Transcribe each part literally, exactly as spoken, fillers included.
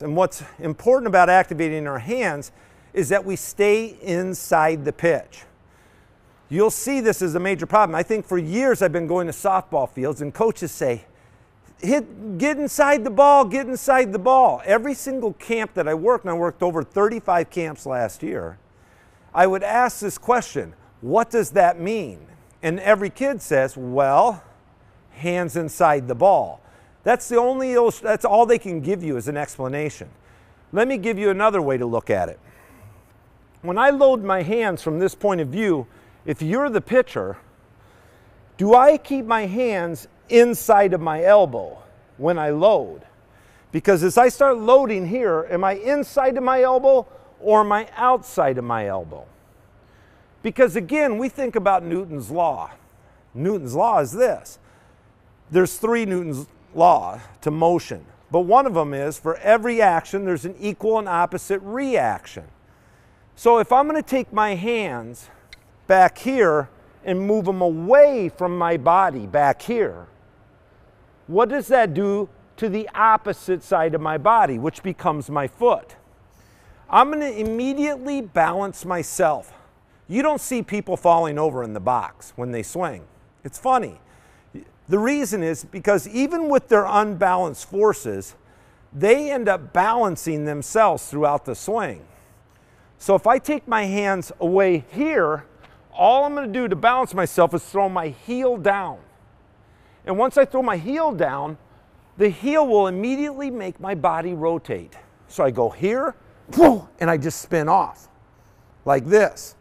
And what's important about activating our hands is that we stay inside the pitch. You'll see this as a major problem. I think for years I've been going to softball fields and coaches say, Hit, get inside the ball, get inside the ball. Every single camp that I worked, and I worked over thirty-five camps last year, I would ask this question, what does that mean? And every kid says, well, hands inside the ball. That's the only, that's all they can give you as an explanation. Let me give you another way to look at it. When I load my hands from this point of view, if you're the pitcher, do I keep my hands inside of my elbow when I load? Because as I start loading here, am I inside of my elbow or am I outside of my elbow? Because again, we think about Newton's law. Newton's law is this. There's three Newton's law to motion, but one of them is for every action, there's an equal and opposite reaction. So if I'm going to take my hands back here and move them away from my body back here, what does that do to the opposite side of my body, which becomes my foot? I'm going to immediately balance myself. You don't see people falling over in the box when they swing. It's funny. The reason is because even with their unbalanced forces, they end up balancing themselves throughout the swing. So if I take my hands away here, all I'm going to do to balance myself is throw my heel down. And once I throw my heel down, the heel will immediately make my body rotate. So I go here, and I just spin off like this.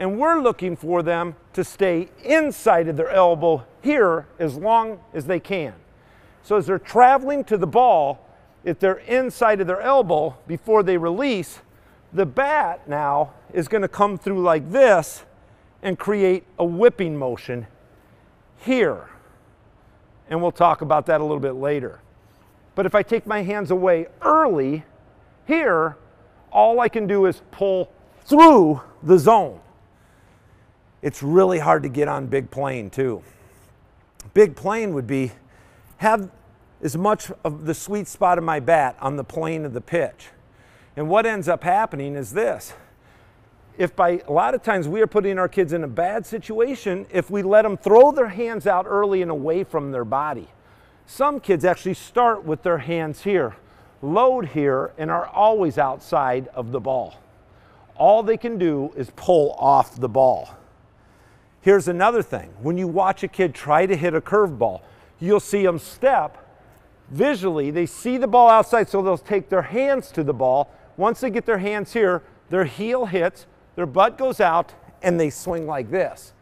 And we're looking for them to stay inside of their elbow here as long as they can. So as they're traveling to the ball, if they're inside of their elbow before they release, the bat now is going to come through like this and create a whipping motion here. And we'll talk about that a little bit later. But if I take my hands away early here, all I can do is pull through the zone. It's really hard to get on big plane too. Big plane would be have as much of the sweet spot of my bat on the plane of the pitch. And what ends up happening is this. If by a lot of times we are putting our kids in a bad situation if we let them throw their hands out early and away from their body. Some kids actually start with their hands here, load here, and are always outside of the ball. All they can do is pull off the ball. Here's another thing. When you watch a kid try to hit a curveball, you'll see them step. Visually, they see the ball outside, so they'll take their hands to the ball. Once they get their hands here, their heel hits, their butt goes out, and they swing like this.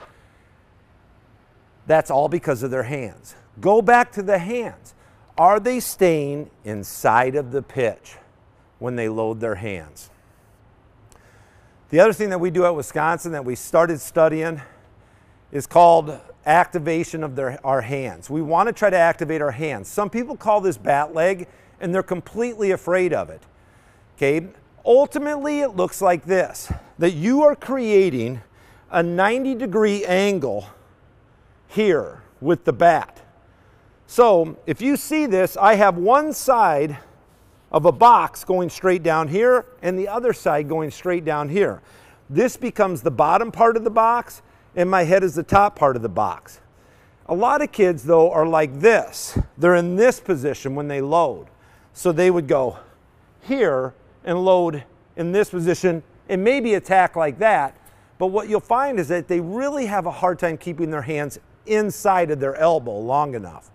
That's all because of their hands. Go back to the hands. Are they staying inside of the pitch when they load their hands? The other thing that we do at Wisconsin that we started studying is called activation of their, our hands. We want to try to activate our hands. Some people call this bat leg, and they're completely afraid of it. Okay? Ultimately, it looks like this, that you are creating a ninety degree angle here with the bat. So if you see this, I have one side of a box going straight down here and the other side going straight down here. This becomes the bottom part of the box and my head is the top part of the box. A lot of kids though are like this. They're in this position when they load. So they would go here and load in this position and maybe attack like that. But what you'll find is that they really have a hard time keeping their hands inside of their elbow long enough.